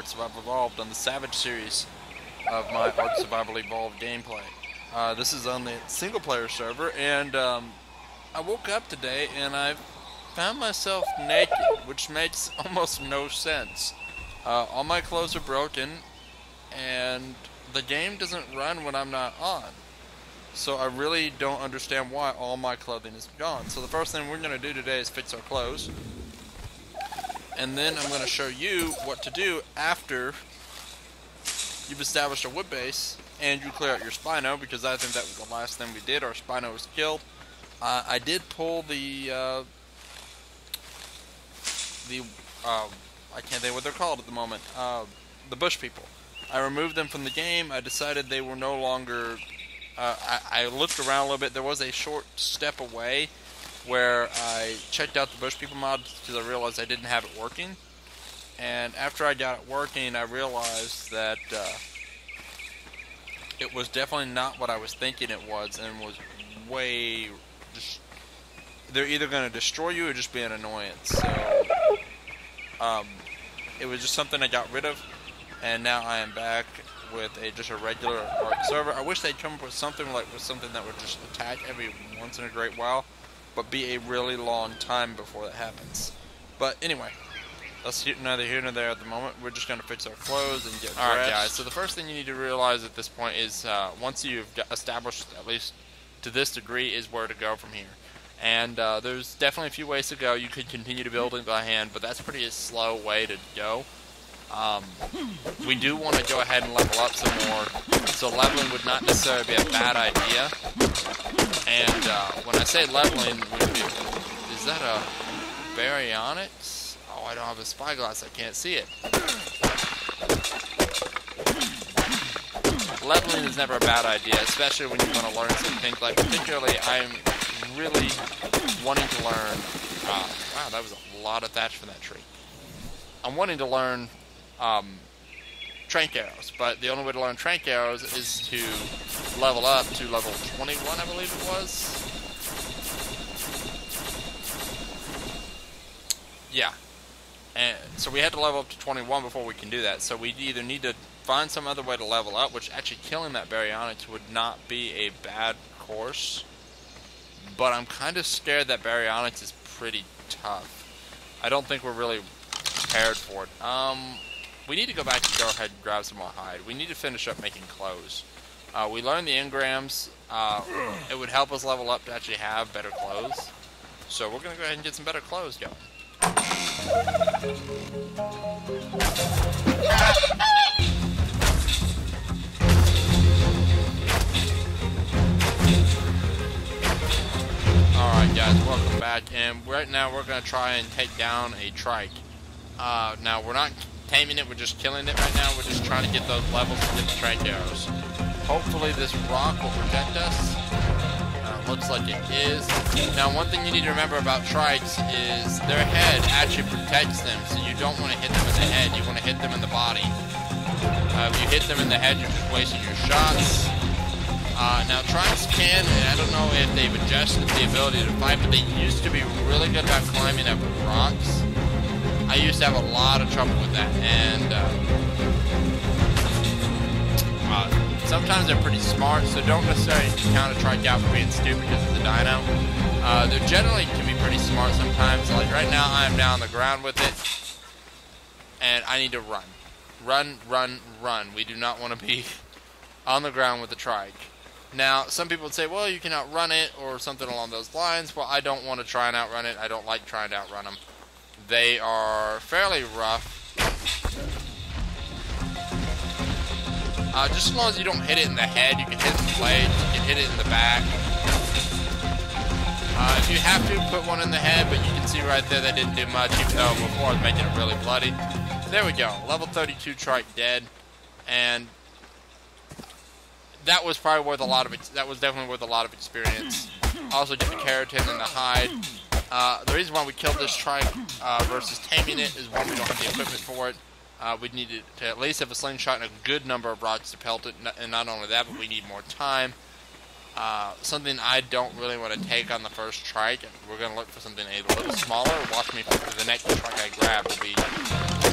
Ark Survival Evolved on the Savage series of my Ark Survival Evolved gameplay. This is on the single-player server, and I woke up today and I found myself naked, which makes almost no sense. All my clothes are broken, and the game doesn't run when I'm not on. So I really don't understand why all my clothing is gone. So the first thing we're going to do today is fix our clothes. And then I'm going to show you what to do after you've established a wood base and you clear out your Spino, because I think that was the last thing we did. Our Spino was killed. I did pull the I can't think what they're called at the moment, the bush people. I removed them from the game. I decided they were no longer... I looked around a little bit. There was a short step away where I checked out the bush people mod because I realized I didn't have it working. And after I got it working, I realized that it was definitely not what I was thinking it was, and was way... just, they're either going to destroy you or just be an annoyance. So, it was just something I got rid of, and now I am back with just a regular Ark server. I wish they'd come up with something like that would just attack every once in a great while, but be a really long time before that happens. But anyway, that's neither here nor there at the moment. We're just going to fix our clothes and get dressed. Alright guys, so the first thing you need to realize at this point is once you've established, at least to this degree, is where to go from here. And there's definitely a few ways to go. You could continue to build it by hand, but that's pretty a slow way to go. We do want to go ahead and level up some more, so leveling would not necessarily be a bad idea. And when I say leveling, is that a Baryonyx? Oh, I don't have a spyglass, I can't see it. Leveling is never a bad idea, especially when you want to learn something. Like, particularly, I'm really wanting to learn... wow, that was a lot of thatch from that tree. I'm wanting to learn... Trank Arrows, but the only way to learn Trank Arrows is to level up to level 21, I believe it was. Yeah. And so we had to level up to 21 before we can do that, so we either need to find some other way to level up, which actually killing that Baryonyx would not be a bad course, but I'm kind of scared that Baryonyx is pretty tough. I don't think we're really prepared for it. We need to go back and go ahead and grab some more hide. We need to finish up making clothes. We learned the engrams. It would help us level up to actually have better clothes. So we're going to go ahead and get some better clothes going. Alright guys, welcome back. And right now we're going to try and take down a trike. Now we're not... taming it, we're just killing it right now. We're just trying to get those levels to get the Trank Arrows. Hopefully this rock will protect us. Looks like it is. Now one thing you need to remember about trikes is their head actually protects them, so you don't want to hit them in the head, you want to hit them in the body. If you hit them in the head, you're just wasting your shots. Now trikes can, and I don't know if they've adjusted the ability to fight, but they used to be really good about climbing up rocks. I used to have a lot of trouble with that, and sometimes they're pretty smart, so don't necessarily count a trike out for being stupid because of the dino. They generally can be pretty smart sometimes. Like right now, I'm down on the ground with it, and I need to run. Run, run, run. We do not want to be on the ground with a trike. Now, some people would say, well, you can outrun it, or something along those lines. Well, I don't want to try and outrun it. I don't like trying to outrun them. They are fairly rough. Just as long as you don't hit it in the head, you can hit it in the blade, you can hit it in the back. If you have to, put one in the head, but you can see right there that didn't do much, even though before I was making it really bloody. There we go, level 32 trike dead, and that was probably worth a lot of it. That was definitely worth a lot of experience. Also get the keratin and the hide. The reason why we killed this trike versus taming it is one, we don't have the equipment for it. We need to at least have a slingshot and a good number of rods to pelt it, and not only that, but we need more time. Something I don't really want to take on the first trike, we're going to look for something a little smaller. Watch me, for the next trike I grab will be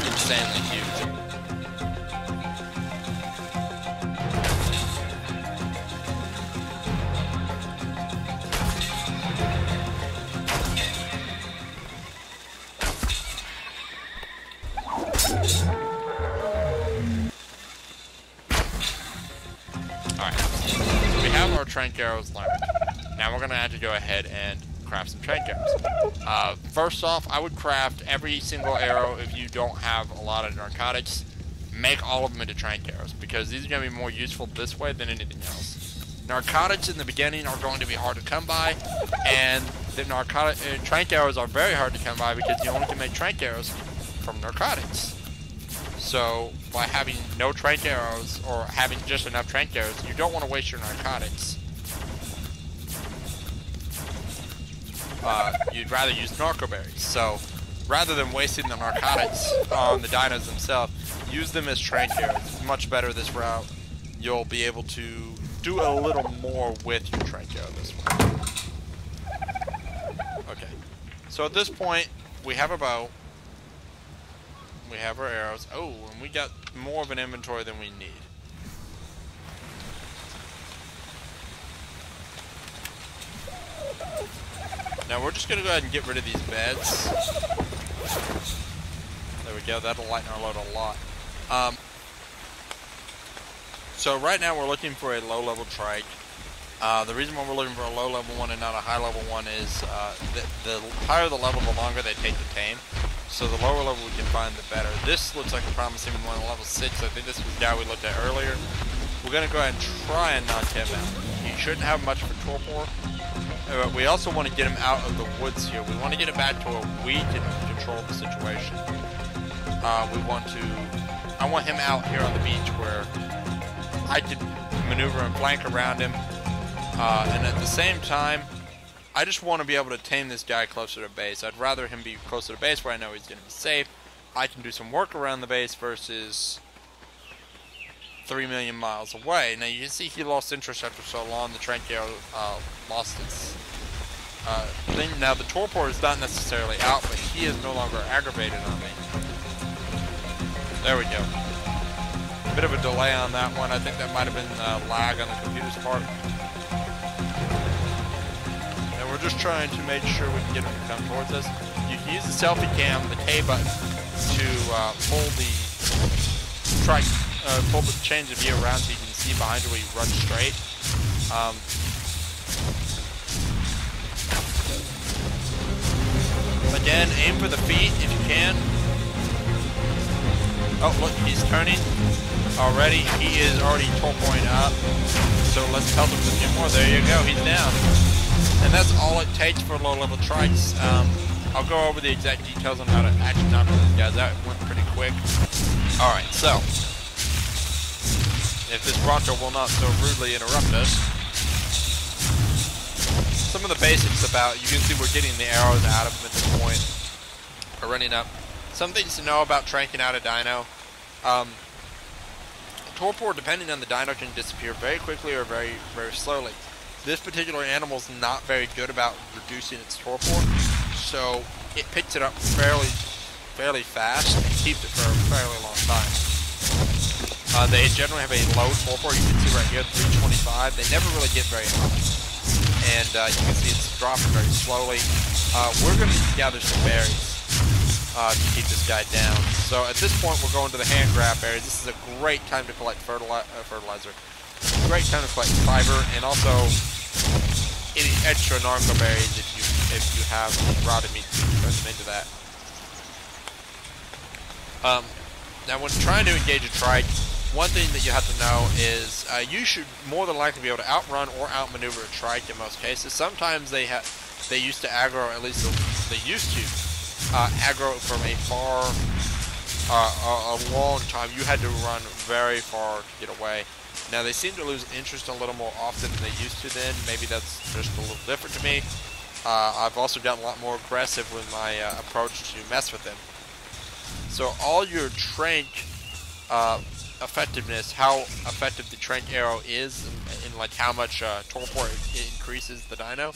insanely huge. Trank Arrows learned. Now we're going to have to go ahead and craft some Trank Arrows. First off, I would craft every single arrow. If you don't have a lot of narcotics, make all of them into Trank Arrows, because these are going to be more useful this way than anything else. Narcotics in the beginning are going to be hard to come by, and the Trank Arrows are very hard to come by because you only can make Trank Arrows from narcotics. So by having no Trank Arrows, or having just enough Trank Arrows, you don't want to waste your narcotics. You'd rather use narco berries. So rather than wasting the narcotics on the dinos themselves, use them as Trank Arrows. It's much better this route. You'll be able to do a little more with your Trank Arrow this one. Okay. So at this point, we have a bow. We have our arrows. Oh, and we got more of an inventory than we need. Now we're just going to go ahead and get rid of these beds. There we go. That'll lighten our load a lot. So right now we're looking for a low-level trike. The reason why we're looking for a low-level one and not a high-level one is the higher the level, the longer they take to tame. So the lower level we can find, the better. This looks like a promising one, level 6. I think this was the guy we looked at earlier. We're going to go ahead and try and knock him out. He shouldn't have much for torpor. We also want to get him out of the woods here. We want to get him back to where we can control the situation. I want him out here on the beach where I could maneuver and flank around him, and at the same time, I just want to be able to tame this guy closer to base. I'd rather him be closer to base where I know he's going to be safe. I can do some work around the base versus 3 million miles away. Now you can see he lost interest after so long. The Trank Arrow lost its thing. Now the torpor is not necessarily out, but he is no longer aggravated on me. There we go. Bit of a delay on that one. I think that might have been lag on the computer's part. And we're just trying to make sure we can get him to come towards us. You can use the selfie cam, the K button, to change the view around so you can see behind you where you run straight. Again, aim for the feet if you can. Oh, look, he's turning already. He is already torporing up. So let's help him with a few more. There you go. He's down. And that's all it takes for low-level trikes. I'll go over the exact details on how to actually knock these guys out. It went pretty quick. All right, so if this Bronto will not so rudely interrupt us, some of the basics about, you can see we're getting the arrows out of him at this point. We're running up. Some things to know about tranking out a dino. Torpor, depending on the dino, can disappear very quickly or very, very slowly. This particular animal is not very good about reducing its torpor, so it picks it up fairly fast and keeps it for a fairly long time. They generally have a low torpor. You can see right here, 325. They never really get very high, and you can see it's dropping very slowly. We're going to gather some berries to keep this guy down. So at this point we're going to the hand grab areas. This is a great time to collect fertilizer. Great time to collect fiber, and also any extra narco berries if you have rotted meat, you can throw them into that. Now when trying to engage a trike, one thing that you have to know is you should more than likely be able to outrun or outmaneuver a trike in most cases. Sometimes they used to aggro, or at least they used to aggro from a far, a long time. You had to run very far to get away. Now they seem to lose interest a little more often than they used to then. Maybe that's just a little different to me. I've also gotten a lot more aggressive with my approach to mess with them. So all your Trank effectiveness, how effective the Trank Arrow is, and like how much torpor it increases the dino,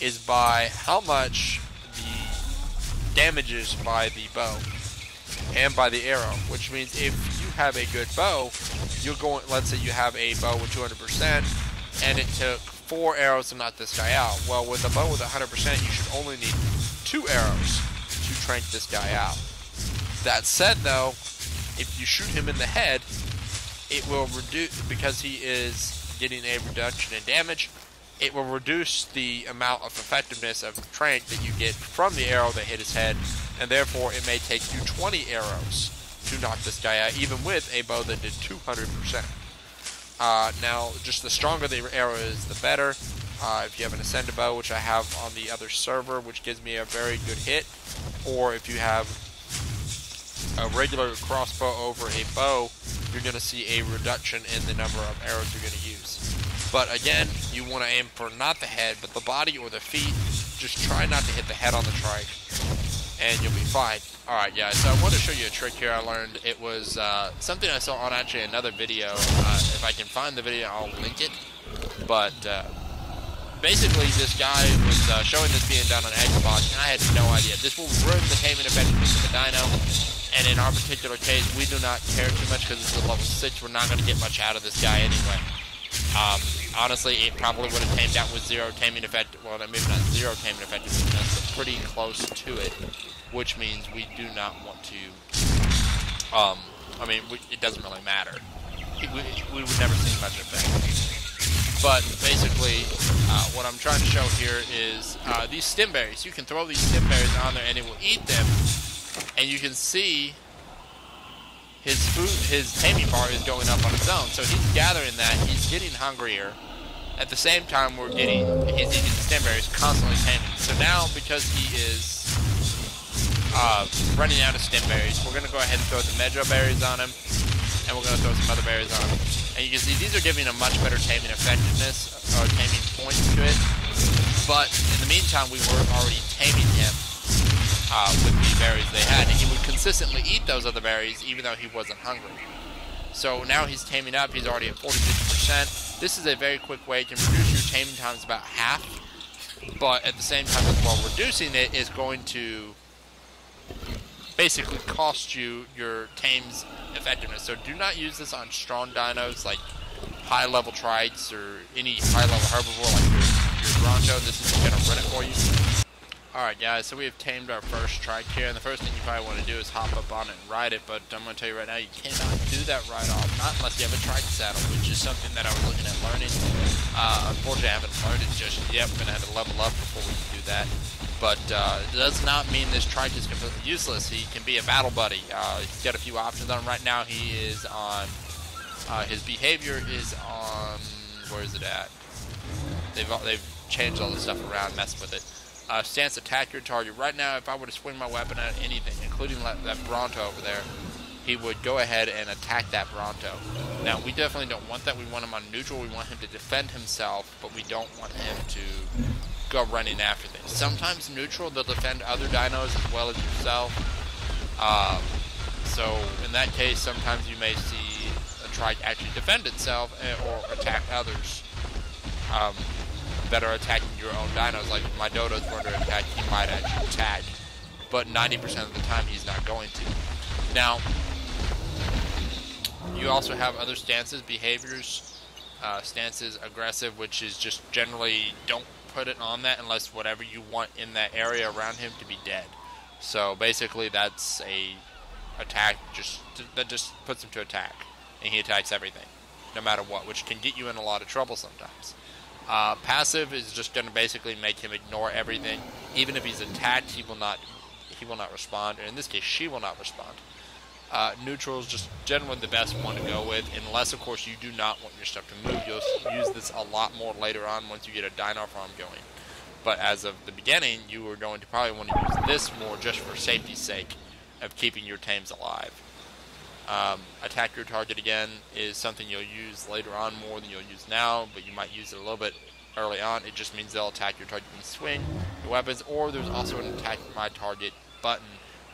is by how much damages by the bow and by the arrow, which means if you have a good bow, you're going, let's say you have a bow with 200% and it took 4 arrows to knock this guy out. Well, with a bow with 100%, you should only need 2 arrows to trank this guy out. That said though, if you shoot him in the head, it will reduce, because he is getting a reduction in damage, it will reduce the amount of effectiveness of Trank that you get from the arrow that hit his head, and therefore it may take you 20 arrows to knock this guy out, even with a bow that did 200%. Now, just the stronger the arrow is, the better. If you have an Ascended bow, which I have on the other server, which gives me a very good hit, or if you have a regular crossbow over a bow, you're going to see a reduction in the number of arrows you're going to use. But again, you want to aim for not the head, but the body or the feet. Just try not to hit the head on the trike, and you'll be fine. Alright guys, so I want to show you a trick here I learned. It was something I saw on actually another video. If I can find the video, I'll link it. But basically, this guy was showing this being done on Agribosh, and I had no idea. This will ruin the taming effectiveness of the dino, and in our particular case, we do not care too much because it's a level 6. We're not going to get much out of this guy anyway. Honestly, it probably would have tamed out with zero taming effect. Well, maybe not zero taming effectiveness, but pretty close to it, which means we do not want to. It doesn't really matter. We would never see much effect. But basically, what I'm trying to show here is these stimberries. You can throw these stimberries on there, and it will eat them. And you can see his taming bar is going up on its own. So he's gathering that. He's getting hungrier. At the same time, he's eating the stimberries, constantly taming. So now, because he is running out of stimberries, we're going to go ahead and throw the medjo berries on him. And we're going to throw some other berries on them. And you can see these are giving a much better taming effectiveness, or taming points to it. But in the meantime, we were already taming him with the berries they had. And he would consistently eat those other berries, even though he wasn't hungry. So now he's taming up. He's already at 40-50%. This is a very quick way to reduce your taming times about half. But at the same time, while reducing it, is going to basically cost you your tame's effectiveness. So do not use this on strong dinos like high level trikes or any high level herbivore like your bronto. This is going to run it for you. Alright guys, so we have tamed our first trike here, and the first thing you probably want to do is hop up on it and ride it, but I'm going to tell you right now, you cannot do that right off, not unless you have a trike saddle, which is something that I was looking at learning. Unfortunately I haven't learned it just yet. We're going to have to level up before we can do that. But it does not mean this trike is completely useless. He can be a battle buddy. He's got a few options on him. Right now he is on, his behavior is on, where is it at? They've changed all this stuff around, messing with it. Stance, attack your target. Right now, if I were to swing my weapon at anything, including that Bronto over there, he would go ahead and attack that Bronto. Now, we definitely don't want that. We want him on neutral. We want him to defend himself, but we don't want him to go running after them. Sometimes neutral, they'll defend other dinos as well as yourself. So in that case, sometimes you may see a trike actually defend itself or attack others that are attacking your own dinos. Like if my dodo's were to attack, he might actually attack, but 90% of the time he's not going to. Now, you also have other stances, behaviors, stances aggressive, which is just generally don't put it on that unless whatever you want in that area around him to be dead. So basically that's a attack that just puts him to attack, and he attacks everything no matter what, which can get you in a lot of trouble sometimes. Passive is just going to basically make him ignore everything. Even if he's attacked, he will not respond, or in this case she will not respond. Neutral is just generally the best one to go with, unless of course you do not want your stuff to move. You'll use this a lot more later on once you get a dino farm going, but as of the beginning you are going to probably want to use this more just for safety's sake of keeping your tames alive. Attack your target again is something you'll use later on more than you'll use now, but you might use it a little bit early on. It just means they'll attack your target and swing your weapons, or there's also an attack my target button.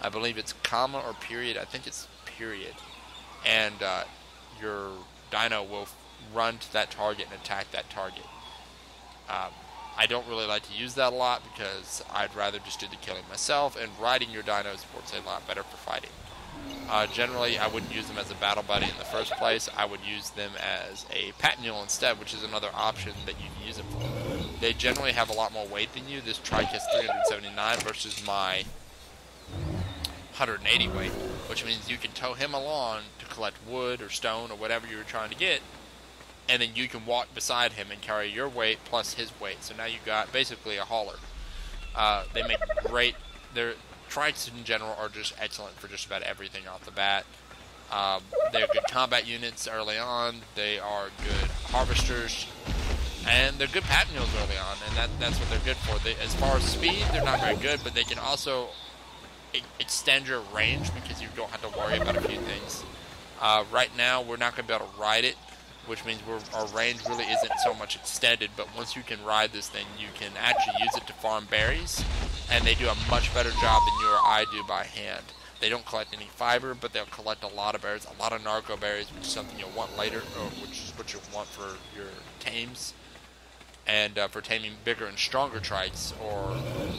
I believe it's comma or period. I think it's period. And your dino will run to that target and attack that target. I don't really like to use that a lot because I'd rather just do the killing myself, and riding your dinos works a lot better for fighting. Generally, I wouldn't use them as a battle buddy in the first place. I would use them as a pack mule instead, which is another option that you can use it for. They generally have a lot more weight than you. This trike has 379 versus my 180 weight, which means you can tow him along to collect wood or stone or whatever you're trying to get, and then you can walk beside him and carry your weight plus his weight. So now you've got basically a hauler. They make great... Their Tranks in general are just excellent for just about everything off the bat. They're good combat units early on. They are good harvesters. And they're good pat mules early on, and that's what they're good for. They, as far as speed, they're not very good, but they can also extend your range because you don't have to worry about a few things. Right now, we're not going to be able to ride it, which means our range really isn't so much extended, but once you can ride this thing, you can actually use it to farm berries, and they do a much better job than you or I do by hand. They don't collect any fiber, but they'll collect a lot of berries, a lot of narco berries, which is something you'll want later, or which is what you'll want for your tames. And for taming bigger and stronger trikes, or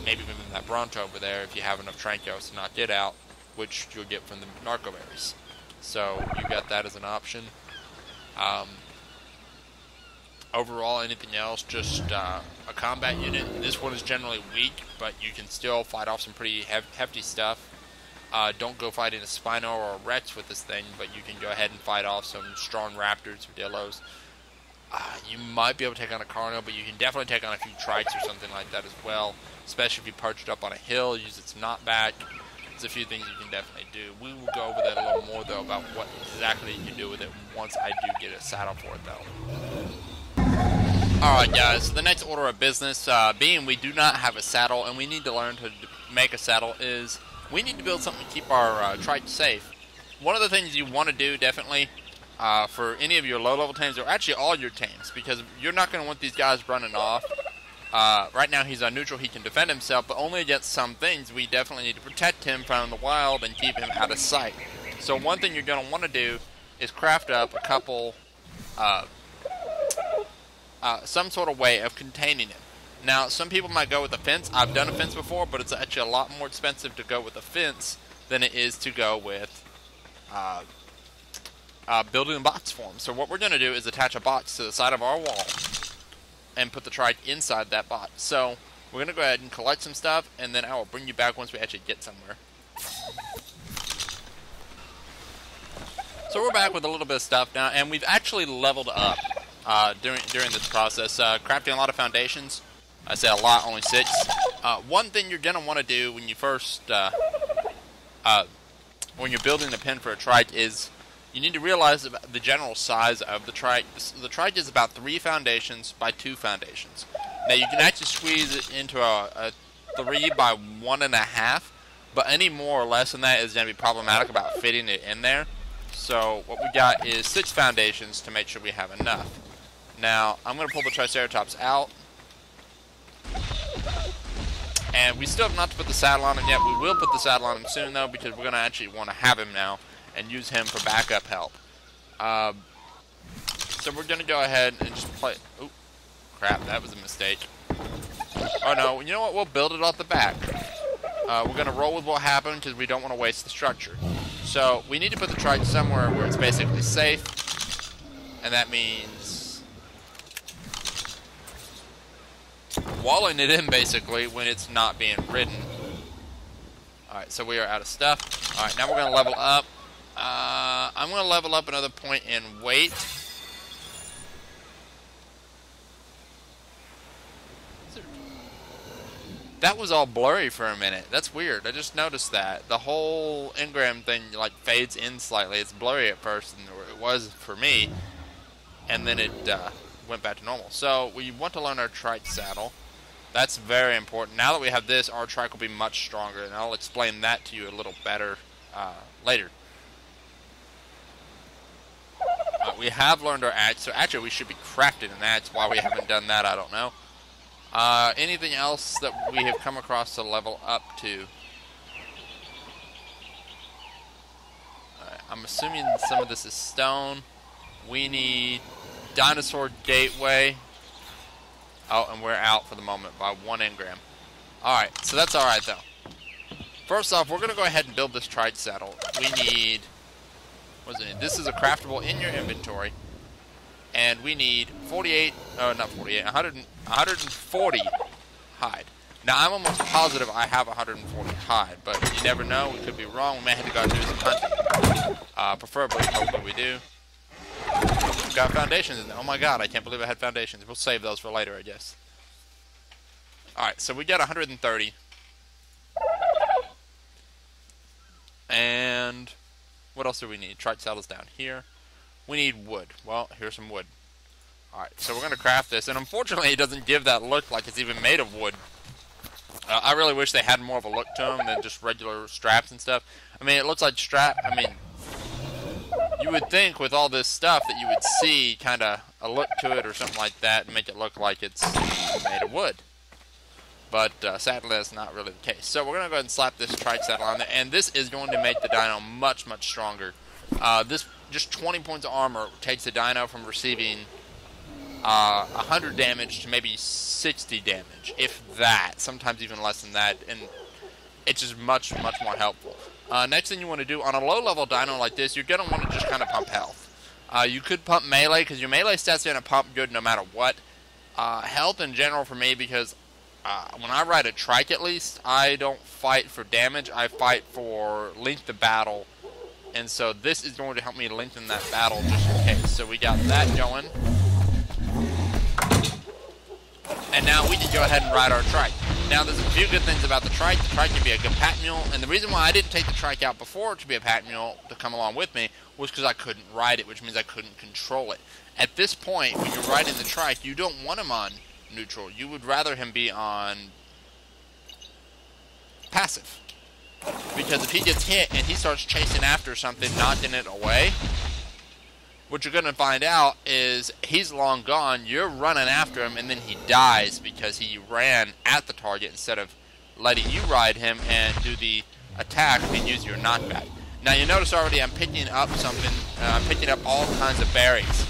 maybe even that Bronto over there, if you have enough Trankos to knock it out, which you'll get from the Narco Berries. So you got that as an option. Overall, anything else, just a combat unit. This one is generally weak, but you can still fight off some pretty hefty stuff. Don't go fighting a Spino or a Rex with this thing, but you can go ahead and fight off some strong Raptors or Dillos. You might be able to take on a Carno, but you can definitely take on a few Trikes or something like that as well. Especially if you perch it up on a hill, use its knockback. There's a few things you can definitely do. We will go over that a little more, though, about what exactly you can do with it once I do get a saddle for it, though. Alright, guys, so the next order of business, being we do not have a saddle, and we need to learn to make a saddle, is we need to build something to keep our Trike safe. One of the things you want to do, definitely... for any of your low-level tames, or actually all your tames, because you're not going to want these guys running off. Right now he's on neutral, he can defend himself, but only against some things. We definitely need to protect him from the wild and keep him out of sight. So one thing you're going to want to do is craft up a couple, some sort of way of containing him. Now, some people might go with a fence. I've done a fence before, but it's actually a lot more expensive to go with a fence than it is to go with, building a box for him. So what we're going to do is attach a box to the side of our wall and put the trike inside that box. So we're going to go ahead and collect some stuff, and then I will bring you back once we actually get somewhere. So we're back with a little bit of stuff now, and we've actually leveled up during this process, crafting a lot of foundations. I say a lot, only 6. One thing you're going to want to do when you first when you're building the pen for a trike is you need to realize the general size of the trike. The trike is about 3 foundations by 2 foundations. Now you can actually squeeze it into a 3 by 1.5, but any more or less than that is going to be problematic about fitting it in there. So what we got is 6 foundations to make sure we have enough. Now I'm going to pull the Triceratops out. And we still have not to put the saddle on him yet. We will put the saddle on him soon though, because we're going to actually want to have him now and use him for backup help. So we're going to go ahead and just play... Oh, crap, that was a mistake. Oh, no, you know what? We'll build it off the back. We're going to roll with what happened because we don't want to waste the structure. So we need to put the trike somewhere where it's basically safe. And that means... walling it in, basically, when it's not being ridden. Alright, so we are out of stuff. Alright, now we're going to level up. I'm going to level up another point in weight. That was all blurry for a minute. That's weird. I just noticed that. The whole engram thing like fades in slightly. It's blurry at first, and it was for me. And then it went back to normal. So we want to learn our trike saddle. That's very important. Now that we have this, our trike will be much stronger. And I'll explain that to you a little better later. We have learned our axe, so actually we should be crafting an axe. Why we haven't done that, I don't know. Anything else that we have come across to level up to? Alright, I'm assuming some of this is stone. We need dinosaur gateway. Oh, and we're out for the moment by 1 engram. Alright, so that's alright though. First off, we're going to go ahead and build this trike saddle. We need... This is a craftable in your inventory, and we need 140 hide. Now, I'm almost positive I have 140 hide, but you never know. We could be wrong. We may have to go out and do some hunting. Preferably, hopefully we do. got foundations in there. Oh my god, I can't believe I had foundations. We'll save those for later, I guess. Alright, so we got 130. And what else do we need? Trite saddle's down here. We need wood. Well, here's some wood. Alright, so we're going to craft this. And unfortunately, it doesn't give that look like it's even made of wood. I really wish they had more of a look to them than just regular straps and stuff. I mean, it looks like strap... I mean, you would think with all this stuff that you would see kind of a look to it or something like that and make it look like it's made of wood. But sadly, that's not really the case. So we're going to go ahead and slap this trike saddle on there. And this is going to make the dino much, much stronger. This just 20 points of armor takes the dino from receiving 100 damage to maybe 60 damage. If that. Sometimes even less than that. And it's just much, much more helpful. Next thing you want to do on a low-level dino like this, you're going to want to just kind of pump health. You could pump melee because your melee stats are going to pump good no matter what. Health in general for me because... when I ride a trike, at least, I don't fight for damage. I fight for length of battle. And so this is going to help me lengthen that battle just in case. So we got that going. And now we can go ahead and ride our trike. Now there's a few good things about the trike. The trike can be a good pack mule. And the reason why I didn't take the trike out before to be a pack mule to come along with me was because I couldn't ride it, which means I couldn't control it. At this point, when you're riding the trike, you don't want him on neutral. You would rather him be on passive, because if he gets hit and he starts chasing after something, knocking it away, what you're going to find out is he's long gone, you're running after him, and then he dies because he ran at the target instead of letting you ride him and do the attack and use your knockback. Now you notice already I'm picking up something, I'm picking up all kinds of berries.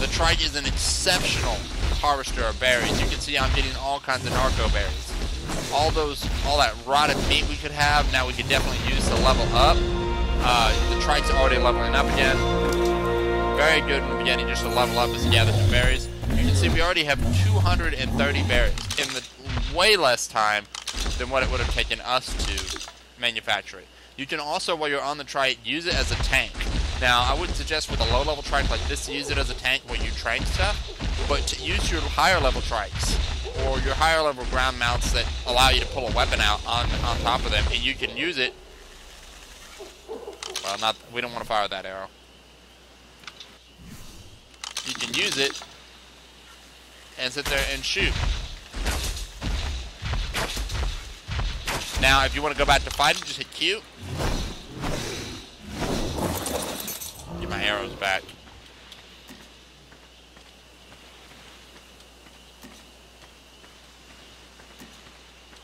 The trike is an exceptional harvester of berries. You can see I'm getting all kinds of narco berries. All that rotted meat we could have, now we could definitely use to level up. The trike's already leveling up again. Very good in the beginning just to level up as you gather some berries. You can see we already have 230 berries in the way less time than what it would have taken us to manufacture it. You can also, while you're on the trike, use it as a tank. Now, I wouldn't suggest with a low-level trike like this to use it as a tank when you trank stuff, but to use your higher-level trikes or your higher-level ground mounts that allow you to pull a weapon out on top of them, and you can use it. Well, not we don't want to fire that arrow. You can use it and sit there and shoot. Now, if you want to go back to fighting, just hit Q. Get my arrows back.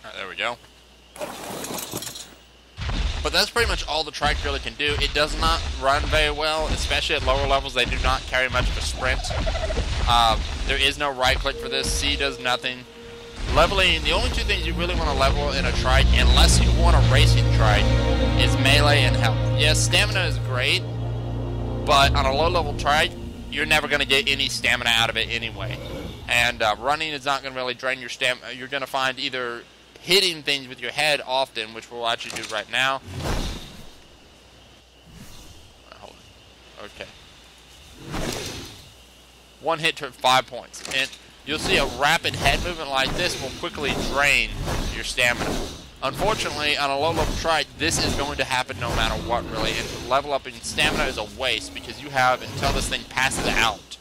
Alright, there we go. But that's pretty much all the trike really can do. It does not run very well, especially at lower levels. They do not carry much of a sprint. There is no right click for this. C does nothing. Leveling, the only two things you really want to level in a trike, unless you want a racing trike, is melee and health. Yes, stamina is great. But on a low-level trike, you're never going to get any stamina out of it anyway. And running is not going to really drain your stamina. You're going to find either hitting things with your head often, which we'll actually do right now. Hold on. Okay. One hit to 5 points. And you'll see a rapid head movement like this will quickly drain your stamina. Unfortunately, on a low-level trike, this is going to happen no matter what, really. And level up in stamina is a waste because you have until this thing passes out,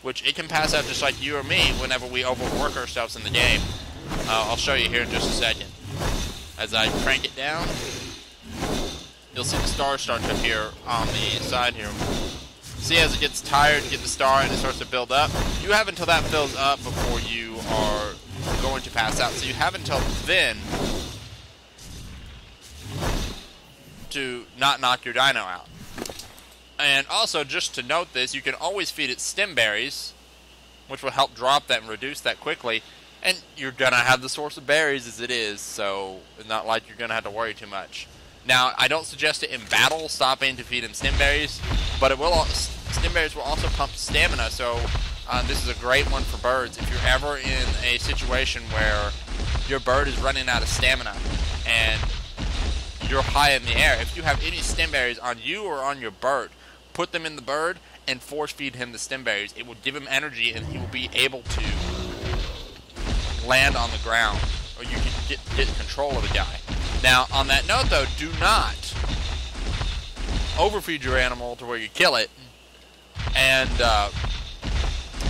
which it can pass out just like you or me whenever we overwork ourselves in the game. I'll show you here in just a second. As I crank it down, you'll see the star start to appear on the side here. See, as it gets tired, you get the star, and it starts to build up. You have until that fills up before you are going to pass out. So you have until then to not knock your dino out. And also, just to note this, you can always feed it stimberries, which will help drop that and reduce that quickly, and you're gonna have the source of berries as it is, so it's not like you're gonna have to worry too much. Now, I don't suggest it in battle, stopping to feed him stimberries, but it will stimberries will also pump stamina, so this is a great one for birds. If you're ever in a situation where your bird is running out of stamina, and you're high in the air, if you have any stimberries on you or on your bird, put them in the bird, and force feed him the stimberries. It will give him energy, and he will be able to land on the ground, or you can get control of the guy. Now, on that note, though, do not overfeed your animal to where you kill it, and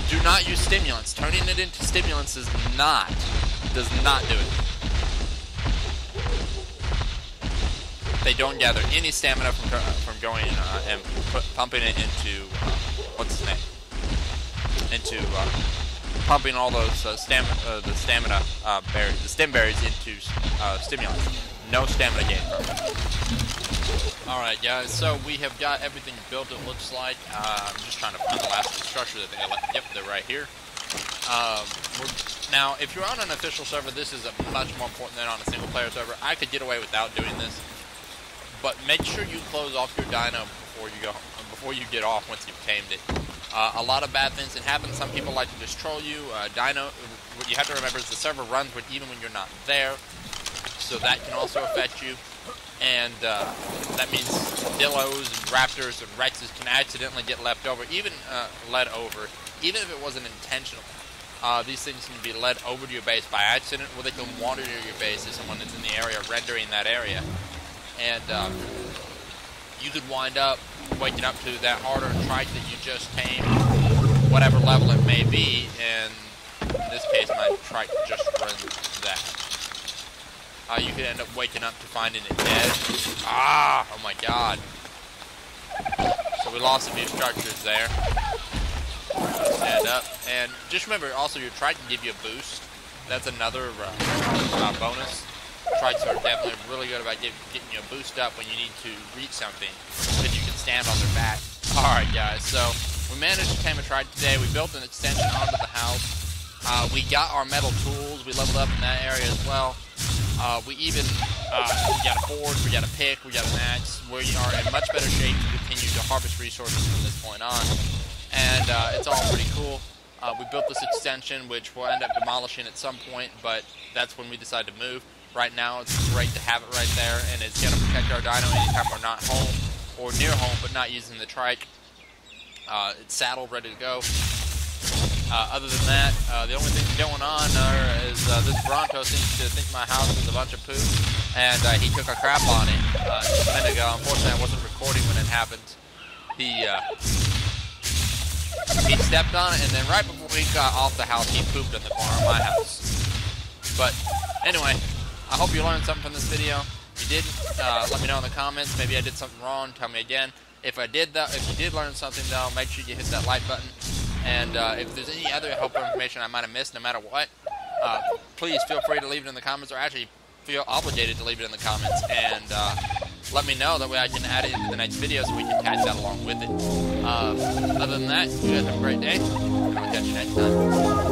do not use stimulants. Turning it into stimulants is not, does not do it. They don't gather any stamina from going and pumping it into what's his name? Into pumping all those the stimberries into stimulants. No stamina gain from it. All right, guys. So we have got everything built. It looks like I'm just trying to find the last structure that they left. Yep, they're right here. Now, if you're on an official server, this is much more important than on a single-player server. I could get away without doing this. But make sure you close off your dino before you go, before you get off once you've tamed it. A lot of bad things can happen. Some people like to just troll you. Dino, what you have to remember is the server runs with, even when you're not there, so that can also affect you. And that means dillos and raptors and rexes can accidentally get left over, even led over, even if it wasn't intentional. These things can be led over to your base by accident, or they can wander to your base if someone is in the area rendering that area. And you could wind up waking up to that harder trike that you just tamed, whatever level it may be. And in this case, my trike just runs that. You could end up waking up to finding it dead. Ah, oh my god. So we lost a few structures there. Stand up. And just remember, also, your trike can give you a boost. That's another bonus. Trikes are definitely really good about getting you a boost up when you need to reach something, because you can stand on their back. Alright guys, so we managed to tame a trike today. We built an extension onto the house. We got our metal tools. We leveled up in that area as well. We even got a forge, we got a pick, we got an axe. We are in much better shape to continue to harvest resources from this point on. And it's all pretty cool. We built this extension, which we'll end up demolishing at some point, but that's when we decide to move. Right now, it's great to have it right there, and it's going to protect our dino anytime we're not home or near home, but not using the trike. It's saddled, ready to go. Other than that, the only thing going on is this Bronto seems to think my house is a bunch of poo, and he took a crap on it just a minute ago. Unfortunately, I wasn't recording when it happened. He stepped on it, and then right before he got off the house, he pooped on the corner of my house. But anyway, I hope you learned something from this video. If you didn't, let me know in the comments. Maybe I did something wrong. Tell me again. If I did, though, if you did learn something, though, make sure you hit that like button. And if there's any other helpful information I might have missed, no matter what, please feel free to leave it in the comments, or actually feel obligated to leave it in the comments. And let me know. That way I can add it into the next video so we can catch that along with it. Other than that, you guys have a great day. I'll catch you next time.